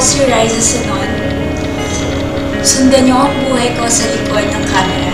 costly rises salon. Sundan niyo ang buhay ko sa likod ng camera.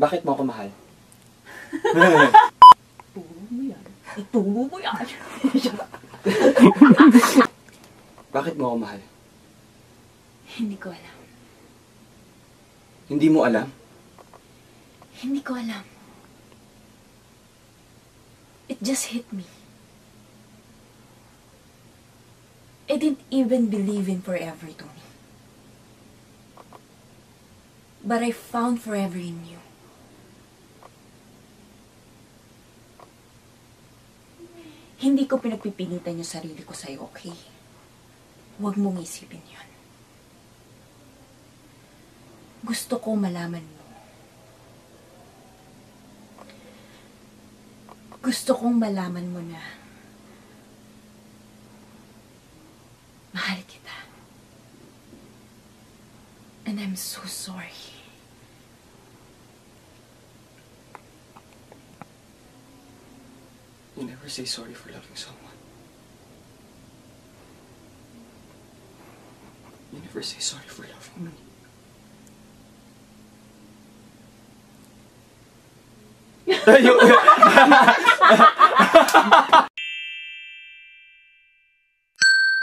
Bakit mo ako mahal? Ituro mo yan. Bakit mo ako mahal? Hindi ko alam. Hindi mo alam? Hindi ko alam. It just hit me. I didn't even believe in forever, Tony. But I found forever in you. Hindi ko pinagpipilitan yung sarili ko sa'yo, okay? Huwag mong isipin yun. Gusto ko malaman mo. Gusto kong malaman mo na mahal kita. And I'm so sorry. You never say sorry for loving someone. You never say sorry for loving me.